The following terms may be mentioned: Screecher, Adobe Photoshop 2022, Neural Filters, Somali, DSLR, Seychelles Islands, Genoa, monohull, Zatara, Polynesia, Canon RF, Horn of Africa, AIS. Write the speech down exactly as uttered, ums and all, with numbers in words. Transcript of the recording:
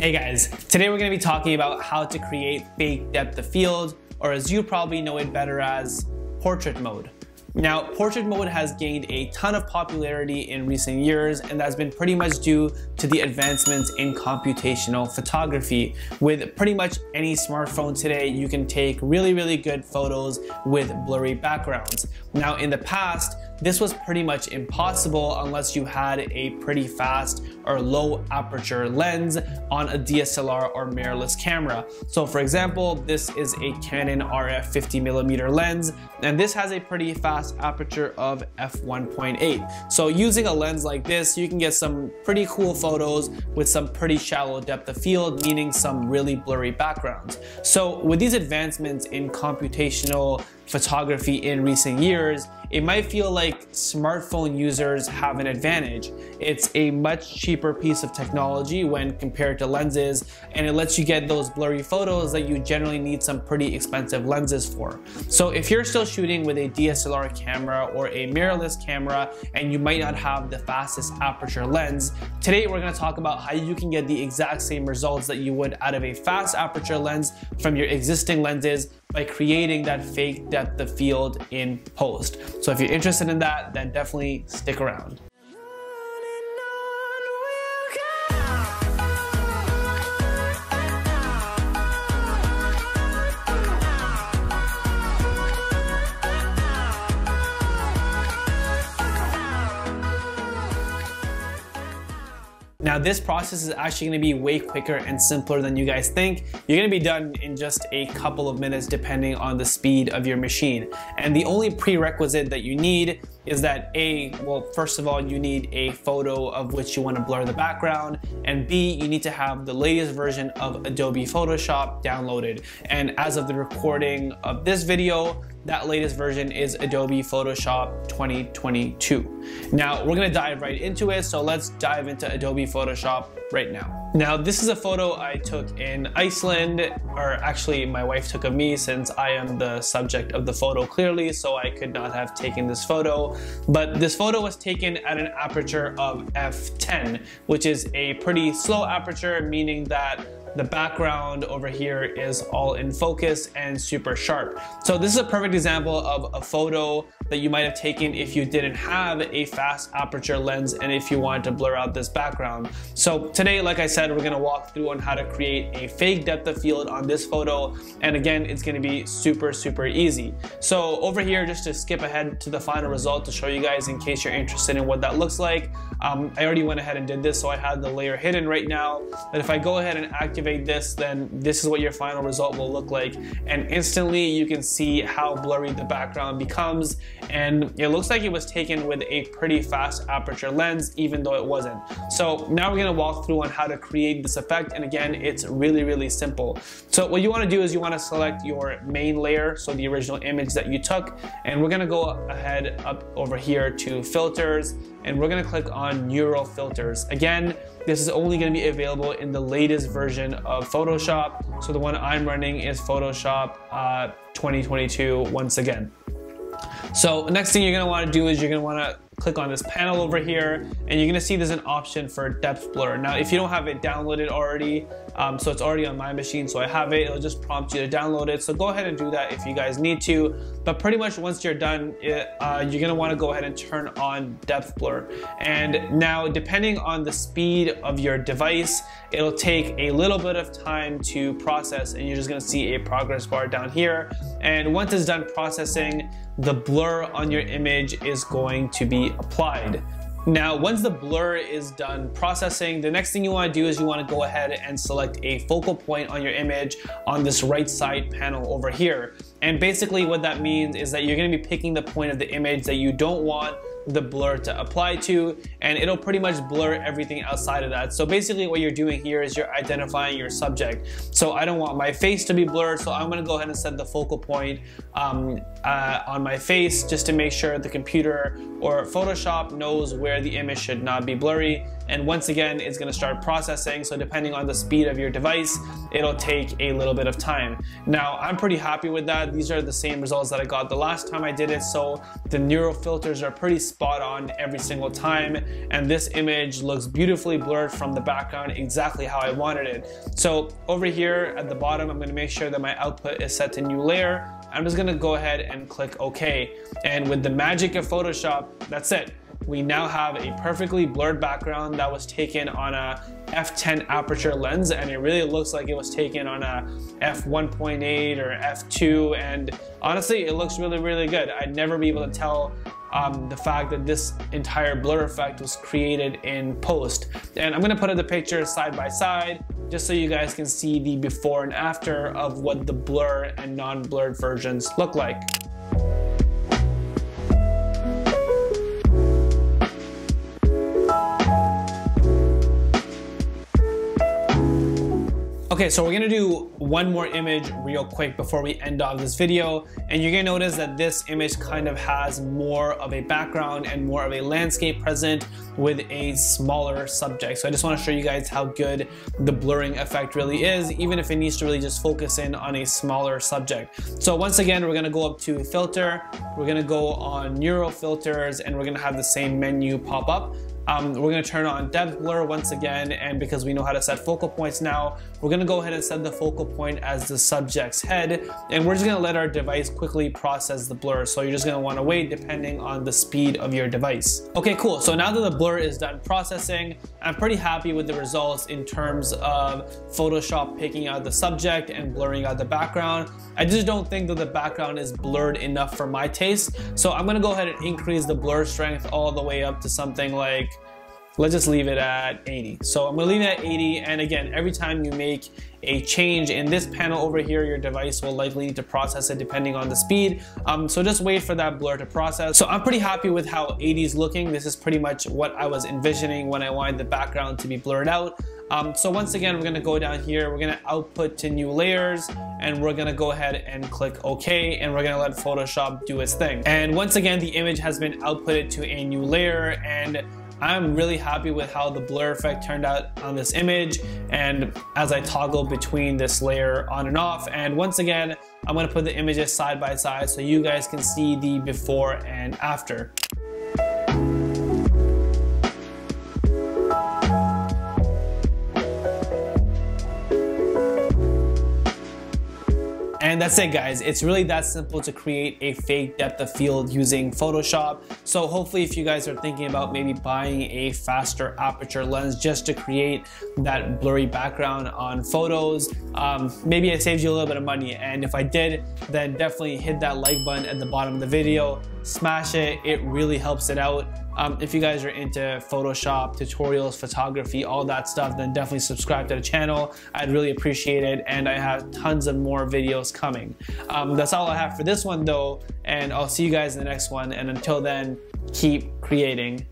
Hey guys, today we're going to be talking about how to create fake depth of field, or as you probably know it better as portrait mode. Now, portrait mode has gained a ton of popularity in recent years, and that's been pretty much due to the advancements in computational photography. With pretty much any smartphone today, you can take really, really good photos with blurry backgrounds. Now, in the past, this was pretty much impossible unless you had a pretty fast or low aperture lens on a D S L R or mirrorless camera. So for example, this is a Canon R F fifty millimeter lens, and this has a pretty fast aperture of f one point eight. So using a lens like this, you can get some pretty cool photos with some pretty shallow depth of field, meaning some really blurry backgrounds. So with these advancements in computational photography in recent years, it might feel like smartphone users have an advantage. It's a much cheaper piece of technology when compared to lenses, and it lets you get those blurry photos that you generally need some pretty expensive lenses for. So if you're still shooting with a D S L R camera or a mirrorless camera, and you might not have the fastest aperture lens, today we're gonna talk about how you can get the exact same results that you would out of a fast aperture lens from your existing lenses by creating that fake depth of field in post. So if you're interested in that, then definitely stick around. Now, this process is actually going to be way quicker and simpler than you guys think. You're going to be done in just a couple of minutes depending on the speed of your machine. And the only prerequisite that you need is that A, well, first of all, you need a photo of which you want to blur the background, and B, you need to have the latest version of Adobe Photoshop downloaded. And as of the recording of this video, that latest version is Adobe Photoshop twenty twenty-two. Now, we're gonna dive right into it, so let's dive into Adobe Photoshop right now. Now, this is a photo I took in Iceland, or actually my wife took of me, since I am the subject of the photo clearly, so I could not have taken this photo. But this photo was taken at an aperture of f ten, which is a pretty slow aperture, meaning that the background over here is all in focus and super sharp. So this is a perfect example of a photo that you might have taken if you didn't have a fast aperture lens and if you wanted to blur out this background. So today, like I said, we're gonna walk through on how to create a fake depth of field on this photo. And again, it's gonna be super, super easy. So over here, just to skip ahead to the final result to show you guys in case you're interested in what that looks like. Um, I already went ahead and did this, so I had the layer hidden right now. But if I go ahead and activate this, then this is what your final result will look like, and instantly you can see how blurry the background becomes, and it looks like it was taken with a pretty fast aperture lens even though it wasn't. So now we're going to walk through on how to create this effect, and again, it's really, really simple. So what you want to do is you want to select your main layer, so the original image that you took, and we're going to go ahead up over here to filters, and we're going to click on Neural Filters. Again, this is only going to be available in the latest version of Photoshop. So the one I'm running is Photoshop uh, twenty twenty-two once again. So next thing you're going to want to do is you're going to want to click on this panel over here, and you're gonna see there's an option for depth blur. Now, if you don't have it downloaded already, um, so it's already on my machine, so I have it, it'll just prompt you to download it. So go ahead and do that if you guys need to. But pretty much once you're done, it, uh, you're gonna wanna go ahead and turn on depth blur. And now, depending on the speed of your device, it'll take a little bit of time to process, and you're just gonna see a progress bar down here. And once it's done processing, the blur on your image is going to be applied. Now, once the blur is done processing, the next thing you want to do is you want to go ahead and select a focal point on your image on this right side panel over here. And basically what that means is that you're going to be picking the point of the image that you don't want the blur to apply to, and it'll pretty much blur everything outside of that. So basically what you're doing here is you're identifying your subject. So I don't want my face to be blurred, so I'm gonna go ahead and set the focal point um, uh, on my face just to make sure the computer or Photoshop knows where the image should not be blurry. and once again it's going to start processing. So depending on the speed of your device, it'll take a little bit of time. Now I'm pretty happy with that. These are the same results that I got the last time I did it, so the neural filters are pretty spot on every single time, and this image looks beautifully blurred from the background, exactly how I wanted it. So over here at the bottom, I'm going to make sure that my output is set to new layer. I'm just gonna go ahead and click OK. And with the magic of Photoshop, that's it. We now have a perfectly blurred background that was taken on a f ten aperture lens, and it really looks like it was taken on a f one point eight or f two, and honestly it looks really, really good. I'd never be able to tell Um, the fact that this entire blur effect was created in post. And I'm gonna put up the picture side by side just so you guys can see the before and after of what the blur and non-blurred versions look like. Okay, so we're gonna do one more image real quick before we end off this video, and you're gonna notice that this image kind of has more of a background and more of a landscape present with a smaller subject. So I just want to show you guys how good the blurring effect really is, even if it needs to really just focus in on a smaller subject. So once again, we're gonna go up to filter, we're gonna go on neural filters, and we're gonna have the same menu pop up. Um, we're gonna turn on depth blur once again, and because we know how to set focal points now, we're gonna go ahead and set the focal point as the subject's head, and we're just gonna let our device quickly process the blur. So you're just gonna wanna wait depending on the speed of your device. Okay, cool. So now that the blur is done processing, I'm pretty happy with the results in terms of Photoshop picking out the subject and blurring out the background. I just don't think that the background is blurred enough for my taste. So I'm gonna go ahead and increase the blur strength all the way up to something like, let's just leave it at eighty. So I'm gonna leave it at eighty, and again, every time you make a change in this panel over here, your device will likely need to process it depending on the speed. Um, so just wait for that blur to process. So I'm pretty happy with how eighty is looking. This is pretty much what I was envisioning when I wanted the background to be blurred out. Um, so once again, we're gonna go down here, we're gonna output to new layers, and we're gonna go ahead and click OK, and we're gonna let Photoshop do its thing. And once again, the image has been outputted to a new layer, and I'm really happy with how the blur effect turned out on this image, and as I toggle between this layer on and off. And once again, I'm gonna put the images side by side so you guys can see the before and after. And that's it, guys. It's really that simple to create a fake depth of field using Photoshop. So hopefully if you guys are thinking about maybe buying a faster aperture lens just to create that blurry background on photos, um, maybe it saves you a little bit of money. And if I did, then definitely hit that like button at the bottom of the video. Smash it, it really helps it out. Um, if you guys are into Photoshop, tutorials, photography, all that stuff, then definitely subscribe to the channel. I'd really appreciate it, and I have tons of more videos coming. Um, that's all I have for this one though, and I'll see you guys in the next one, and until then, keep creating.